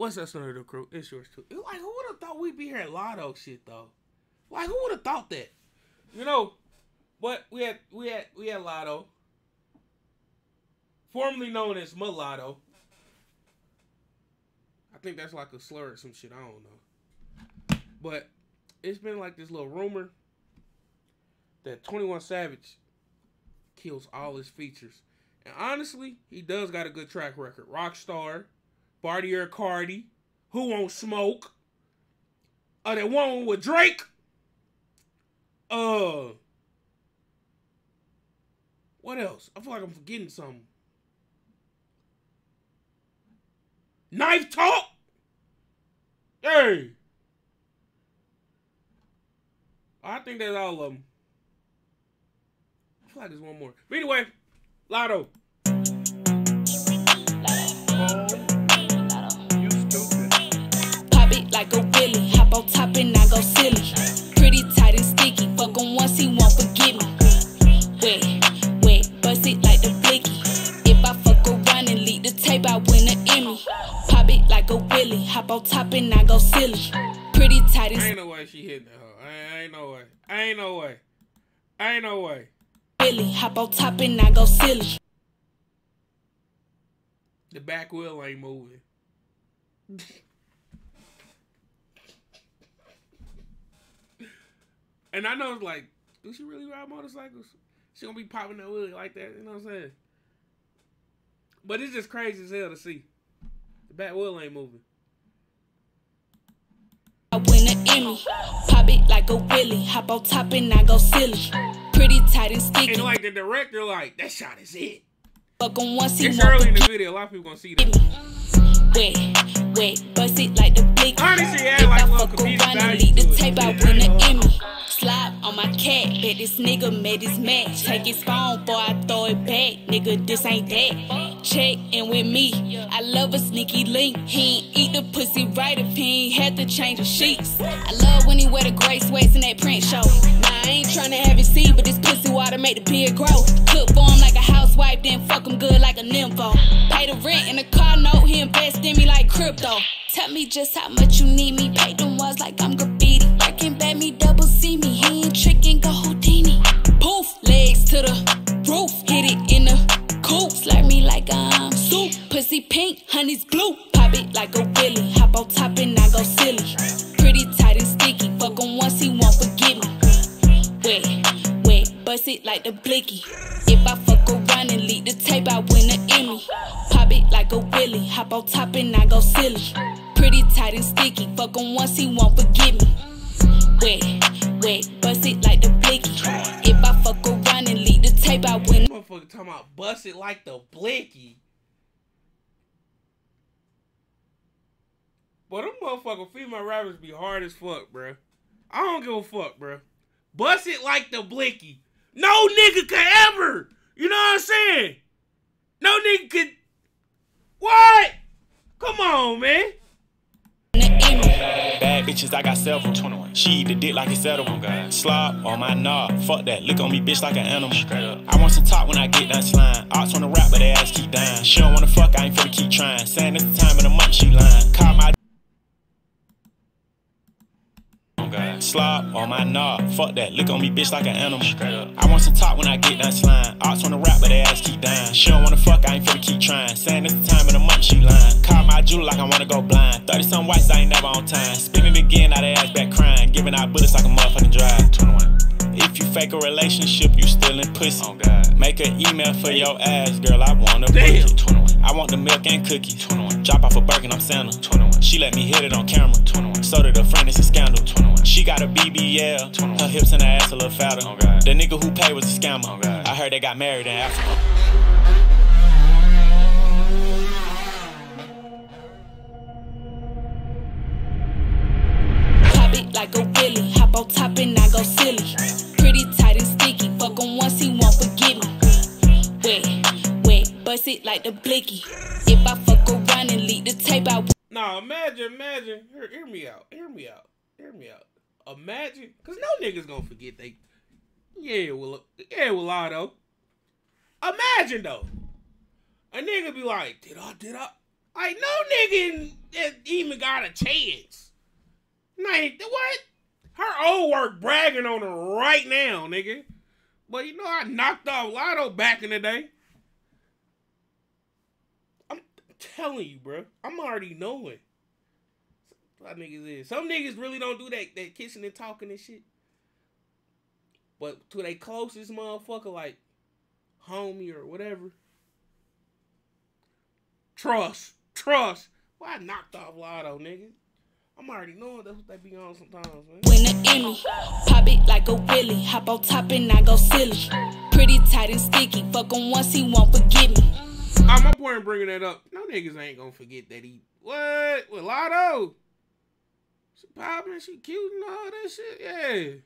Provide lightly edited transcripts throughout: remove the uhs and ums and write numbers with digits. What's up, son of the crew? It's yours too. Like, who would have thought we'd be here at Lotto shit though? Like, who would have thought that? You know, but we had Lotto, formerly known as Mulatto. I think that's like a slur or some shit. I don't know. But it's been like this little rumor that 21 Savage kills all his features, and honestly, he does got a good track record. Rockstar. Bartier Cardi, Who Won't Smoke, that one with Drake, what else? I feel like I'm forgetting something. Knife Talk, hey, I think that's all of them. I feel like there's one more, but anyway, Lotto. Like a willy, hop on top and I go silly. Pretty tight and sticky, fuck him once, he won't forgive me. Wet, bust it like the blicky. If I fuck around and leak the tape, I win an Emmy. Pop it like a willy, hop on top and I go silly. Pretty tight and sticky. Ain't no way she hitting her. Ain't no way. Ain't no way. Ain't no way. Willy, hop on top and I go silly. The back wheel ain't moving. And I know it's like, do she really ride motorcycles? She gonna be popping that wheelie like that, you know what I'm saying? But it's just crazy as hell to see. The back wheel ain't moving. I win an Emmy, pop it like a willy, hop on top and I go silly. Pretty tight and sticky. And like the director, like, that shot is it. Fuck him once he wants. It's early in the video, a lot of people gonna see that. Wet, bust it like the blicky. Honestly, yeah, like I fuck around and leak the tape, I win an Emmy. Slap on my cat, bet this nigga made his match. Take his phone before I throw it back, nigga, this ain't that. Check in with me, I love a sneaky link. He ain't eat the pussy right if he ain't had to change the sheets. I love when he wear the gray sweats in that print show. Nah, I ain't tryna have it seen, but this pussy water make the beard grow. Cook for him like a housewife, then fuck him good like a nympho. Pay the rent and the car note, he invest in me like crypto. Tell me just how much you need me, pay them ones like I'm graffiti. Birkin bag me, double see me, he ain't trickin', go Houdini. Poof, legs to the roof, hit it in the coop. Slurp me like I'm soup, pussy pink, honey's blue. Pop it like a willy, hop on top and I go silly. Pretty tight and sticky, fuck him once, he won't forgive me. Wet, bust it like the blicky. If I fuck around and leak the tape, I win an Emmy. Pop it like a willy, hop on top and I go silly. Pretty tight and sticky, fuck him once, he won't forgive me. Wet, bust it like the blicky. If I fuck around and leak the tape, I win. Motherfucker talking about bust it like the blicky. But them motherfucking female rappers be hard as fuck, bruh. I don't give a fuck, bruh. Bust it like the blicky. No nigga could ever. You know what I'm saying? No nigga could. What? Come on, man. Bad bitches, I got several. 21. She eat the dick like it's edible. Slob on my knob. Fuck that. Look on me, bitch, like an animal. I want some top when I get that slime. Ox wanna rap, but they ass keep dying. She don't wanna fuck, I ain't finna keep trying. Saying it's the time of the month, she lying. Call my slob on my knob. Fuck that. Look on me, bitch, like an animal. I want some top when I get that slime. Ox wanna rap, but they ass keep dying. She don't wanna fuck, I ain't finna keep trying. Saying it's the time of the month, she lying. Call my jewel like I wanna go blind. 30-something whites, I ain't never on time. Spinning again, out of ass back crying. Giving out bullets like a motherfucking drive. 21. If you fake a relationship, you stealing pussy. Oh God. Make an email for your ass, girl. I wanna damn. Pussy. 21. I want the milk and cookies. 21. Drop off a Birkin, I'm Santa. 21. She let me hit it on camera. 21. So did her friend, it's a scandal. 21. She got a BBL. 21. Her hips and her ass a little fatter. Oh God. The nigga who paid was a scammer. Oh God. I heard they got married in Africa. Pop it like a willy, hop on top and I go silly. Pretty tight and sticky, fuck him once, he won't forgive me. Wet, bust it like the blicky. If I fuck around and leak the tape, I nah, imagine, hear me out. Imagine, cause no niggas gonna forget they, yeah, well, I though. Imagine though, a nigga be like, did I, like no nigga in that even got a chance. Like, what? Her old work bragging on her right now, nigga. But you know, I knocked off Lotto back in the day. I'm telling you, bro. I'm already knowing. That's how niggas is. Some niggas really don't do that kissing and talking and shit. But to they closest motherfucker, like homie or whatever. Trust. Well, I knocked off Lotto, nigga. I'm already knowing that's what they be on sometimes, man. Win an Emmy, pop it like a willy, hop on top and I go silly. Pretty tight and sticky, fuck him once, he won't forgive me. My point in bringing that up, no niggas ain't gonna forget that he, what, with Lotto? She popping, she cute and all that shit, yeah.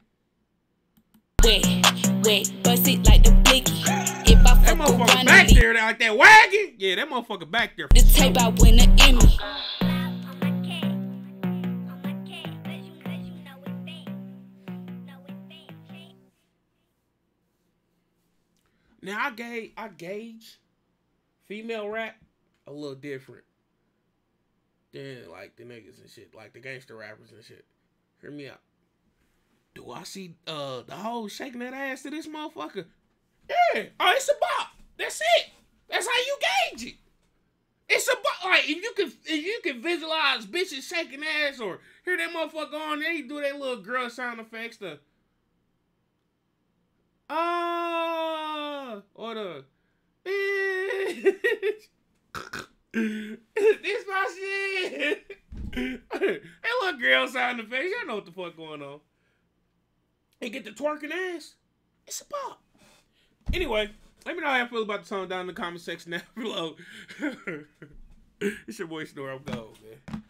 Wet, bust it like the blicky. If I fuck that motherfucker back there like that wagon, yeah, that motherfucker back there. The tape I win an Emmy. Now I gauge female rap a little different than like the niggas and shit, like the gangster rappers and shit. Hear me out. Do I see the hoe shaking that ass to this motherfucker? Yeah. Oh, it's a bop. That's it. That's how you gauge it. It's a bop. Like if you can visualize bitches shaking ass or hear that motherfucker on, they do that little girl sound effects. The or the bitch. This my shit. That little girl sound effects. Y'all know what the fuck going on. And get the twerking ass. It's a pop. Anyway, let me know how you feel about the song down in the comment section down below. It's your boy Snore. I'm gold, man.